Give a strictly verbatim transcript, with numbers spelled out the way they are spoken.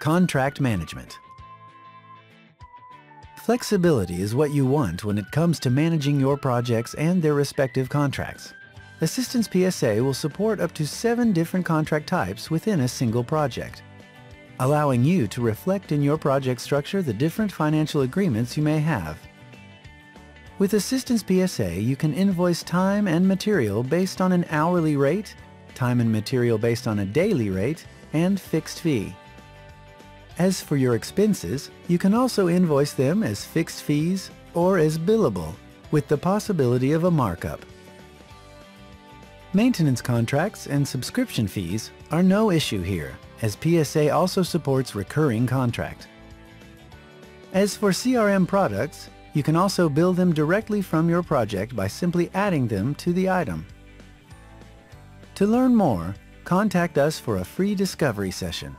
Contract management. Flexibility is what you want when it comes to managing your projects and their respective contracts. Assistance P S A will support up to seven different contract types within a single project, allowing you to reflect in your project structure the different financial agreements you may have. With Assistance P S A, you can invoice time and material based on an hourly rate, time and material based on a daily rate, and fixed fee. As for your expenses, you can also invoice them as fixed fees or as billable, with the possibility of a markup. Maintenance contracts and subscription fees are no issue here, as P S A also supports recurring contract. As for C R M products, you can also build them directly from your project by simply adding them to the item. To learn more, contact us for a free discovery session.